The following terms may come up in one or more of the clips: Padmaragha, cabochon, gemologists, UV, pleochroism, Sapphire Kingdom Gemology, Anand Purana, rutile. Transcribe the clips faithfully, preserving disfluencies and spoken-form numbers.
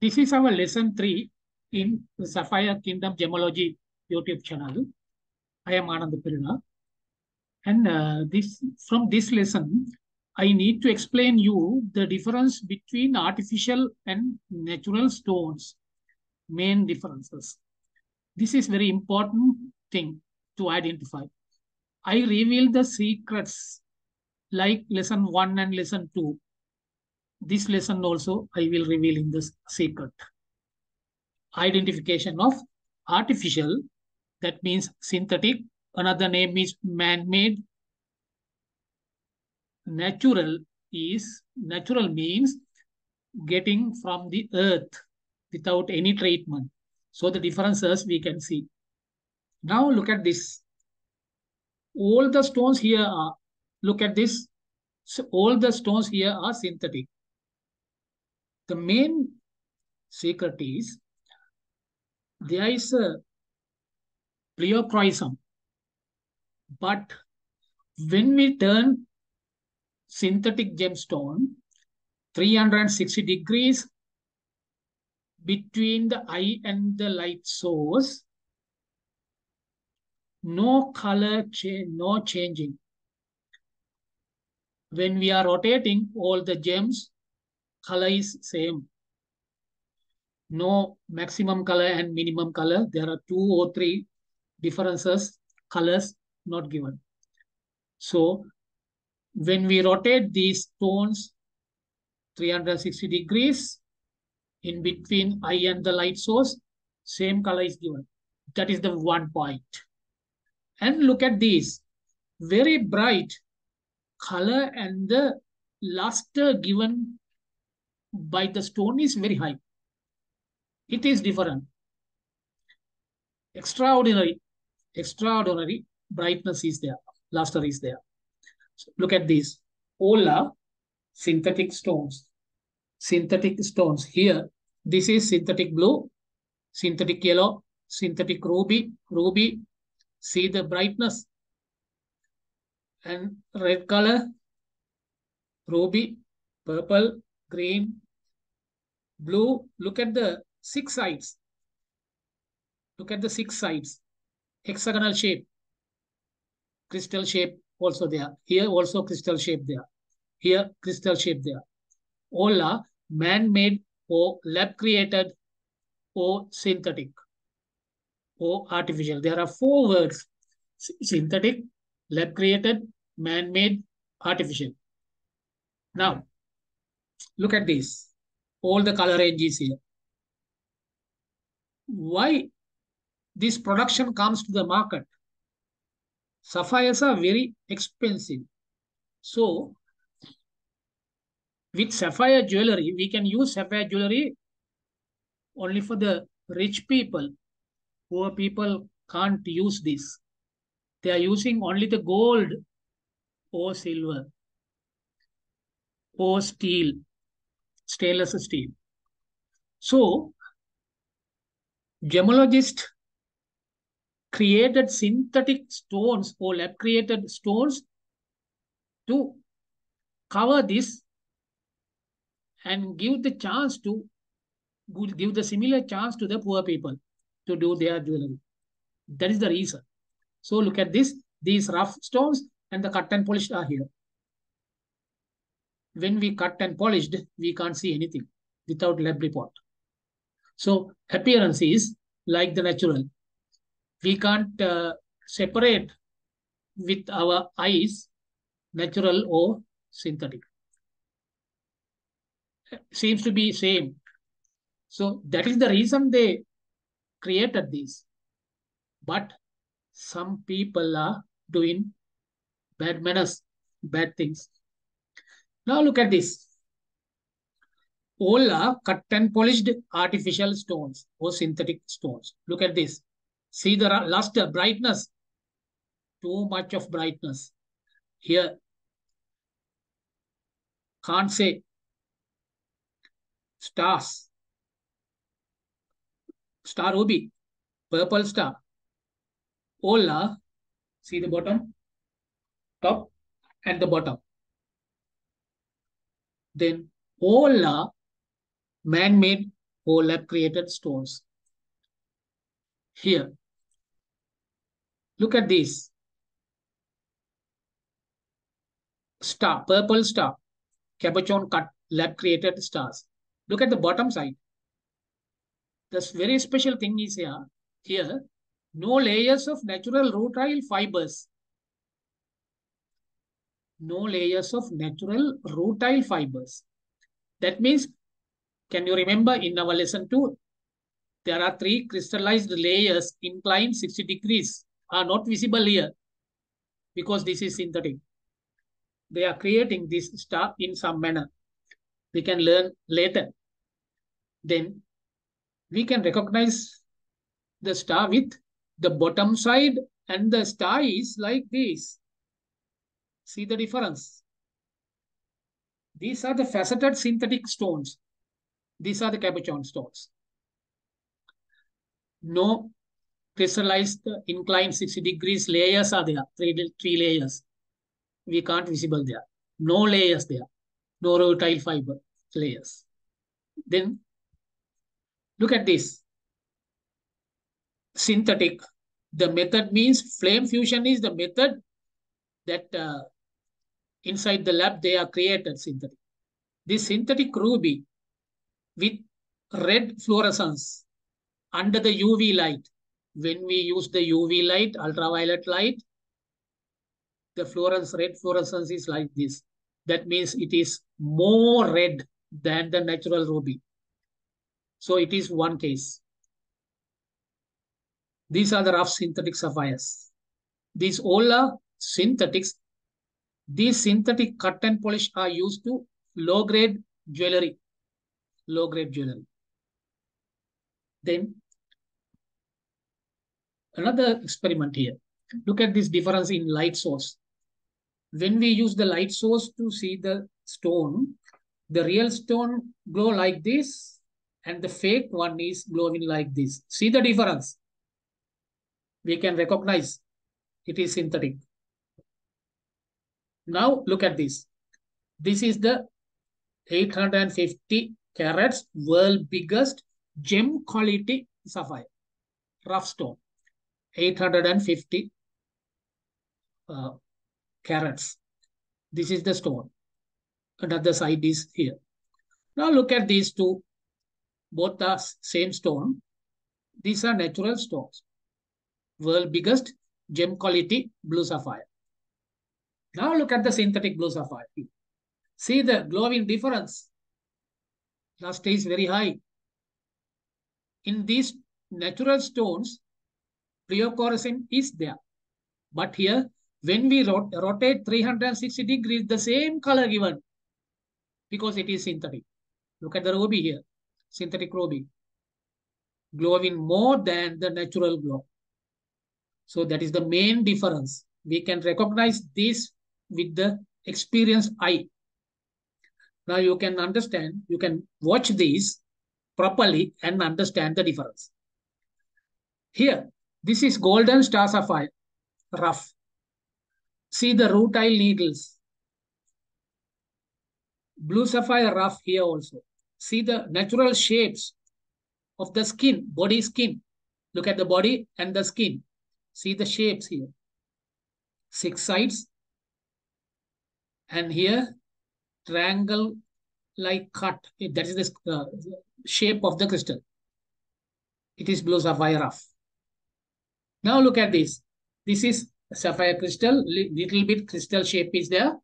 This is our lesson three in the Sapphire Kingdom Gemology YouTube channel. I am Anand Purana. And uh, this from this lesson, I need to explain you the difference between artificial and natural stones, main differences. This is very important thing to identify. I reveal the secrets like lesson one and lesson two. This lesson also I will reveal in this secret. Identification of artificial, that means synthetic, another name is man-made. Natural is, natural means getting from the earth without any treatment. So the differences we can see. Now look at this. All the stones here are, look at this. So all the stones here are synthetic. The main secret is there is a pleochroism, but when we turn synthetic gemstone three hundred sixty degrees between the eye and the light source, no color change, no changing. When we are rotating all the gems, color is same. No maximum color and minimum color. There are two or three differences, colors not given. So when we rotate these stones three hundred sixty degrees in between eye and the light source, same color is given. That is the one point. And look at these. Very bright color and the luster given by the stone is very high. It is different. Extraordinary, extraordinary brightness is there. Luster is there. So look at these. All are synthetic stones. Synthetic stones here. This is synthetic blue, synthetic yellow, synthetic ruby, ruby. See the brightness. And red color, ruby, purple, green, blue. Look at the six sides. Look at the six sides. Hexagonal shape. Crystal shape also there. Here also crystal shape there. Here crystal shape there. All are man-made or lab-created or synthetic or artificial. There are four words. Synthetic, lab-created, man-made, artificial. Now, look at this. All the color ranges here. Why this production comes to the market? Sapphires are very expensive. So, with sapphire jewelry, we can use sapphire jewelry only for the rich people. Poor people can't use this. They are using only the gold or silver or steel, stainless steel. So, gemologists created synthetic stones or lab-created stones to cover this and give the chance to, give the similar chance to the poor people to do their jewelry. That is the reason. So look at this, these rough stones and the cut and polished are here. When we cut and polished, we can't see anything without lab report. So appearance is like the natural. We can't uh, separate with our eyes, natural or synthetic. Seems to be same. So that is the reason they created these. But some people are doing bad manners, bad things. Now look at this. All are cut and polished artificial stones or synthetic stones. Look at this. See the luster, brightness. Too much of brightness. Here, can't say stars. Star ruby, purple star. All are, see the bottom, top and the bottom. Then all are man-made overlap created stones. Here, look at this star, purple star, cabochon cut lab created stars. Look at the bottom side. This very special thing is here. Here, no layers of natural rutile fibers. No layers of natural rutile fibers. That means, can you remember in our lesson two, there are three crystallized layers inclined sixty degrees are not visible here because this is synthetic. They are creating this star in some manner. We can learn later. Then we can recognize the star with the bottom side and the star is like this. See the difference. These are the faceted synthetic stones. These are the cabochon stones. No crystallized inclined sixty degrees layers are there. Three, three layers. We can't visible there. No layers there. No rutile fiber layers. Then look at this. Synthetic. The method means flame fusion is the method that uh, inside the lab they are created synthetic. This synthetic ruby with red fluorescence under the U V light. When we use the U V light, ultraviolet light, the fluorescence, red fluorescence is like this. That means it is more red than the natural ruby. So it is one case. These are the rough synthetic sapphires. These all are synthetics. These synthetic cut and polish are used to low-grade jewelry. Low-grade jewelry. Then another experiment here. Look at this difference in light source. When we use the light source to see the stone, the real stone glow like this and the fake one is glowing like this. See the difference. We can recognize it is synthetic. Now look at this. This is the eight hundred fifty carats world biggest gem quality sapphire. Rough stone. eight hundred fifty uh, carats. This is the stone. Another side is here. Now look at these two. Both are same stone. These are natural stones. World biggest gem quality blue sapphire. Now look at the synthetic blue sapphire. See the glowing difference. Luster is very high. In these natural stones, pleochroism is there. But here, when we rot rotate three hundred sixty degrees, the same color given because it is synthetic. Look at the ruby here. Synthetic ruby. Glowing more than the natural glow. So that is the main difference. We can recognize this with the experienced eye. Now you can understand, you can watch these properly and understand the difference. Here, this is golden star sapphire, rough. See the rutile needles. Blue sapphire rough here also. See the natural shapes of the skin, body skin. Look at the body and the skin. See the shapes here. Six sides. And here, triangle-like cut. That is the uh, shape of the crystal. It is blue sapphire rough. Now look at this. This is sapphire crystal. Little bit crystal shape is there.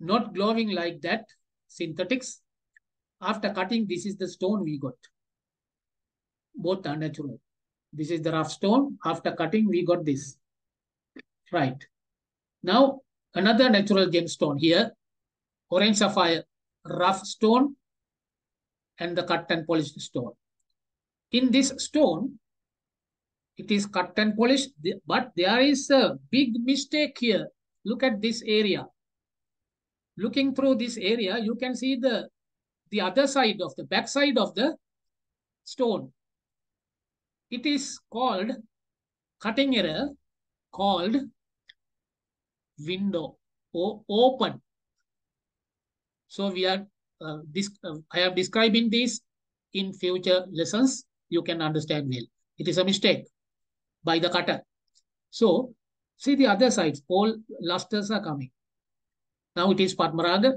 Not glowing like that. Synthetics. After cutting, this is the stone we got. Both are natural. This is the rough stone. After cutting, we got this. Right. Now, another natural gemstone here. Orange sapphire, rough stone, and the cut and polished stone. In this stone, it is cut and polished, but there is a big mistake here. Look at this area. Looking through this area, you can see the, the other side of the back side of the stone. It is called, cutting error, called window or open. So we are uh, this uh, I have described in this in future lessons, you can understand well. It is a mistake by the cutter. So, see the other sides, all lusters are coming. Now it is Padmaragha.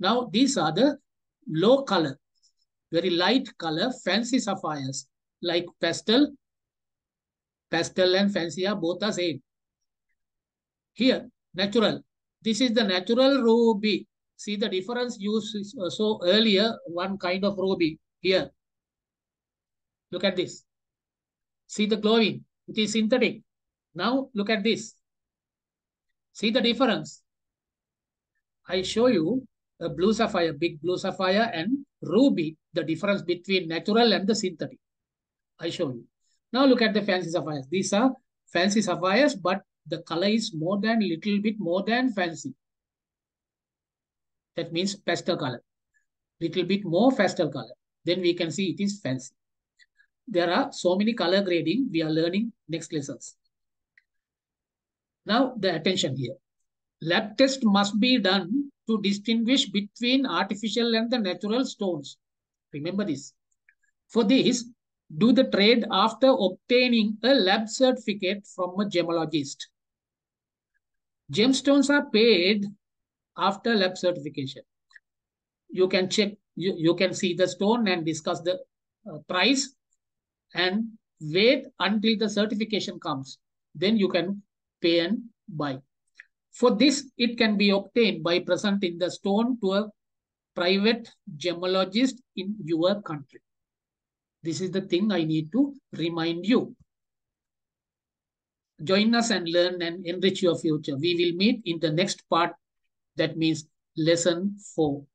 Now these are the low color, very light color, fancy sapphires, like pastel. Pastel and fancy are both the same. Here, natural. This is the natural ruby. See the difference you saw earlier, one kind of ruby. Here, look at this. See the glowing. It is synthetic. Now, look at this. See the difference. I show you a blue sapphire, big blue sapphire and ruby, the difference between natural and the synthetic. I show you. Now, look at the fancy sapphires. These are fancy sapphires, but the color is more than, little bit more than fancy. That means pastel color. Little bit more pastel color. Then we can see it is fancy. There are so many color grading we are learning next lessons. Now, the attention here. Lab test must be done to distinguish between artificial and the natural stones. Remember this. For this, do the trade after obtaining a lab certificate from a gemologist. Gemstones are paid after lab certification. You can check, you, you can see the stone and discuss the uh, price and wait until the certification comes. Then you can pay and buy. For this, it can be obtained by presenting the stone to a private gemologist in your country. This is the thing I need to remind you. Join us and learn and enrich your future. We will meet in the next part. That means lesson four.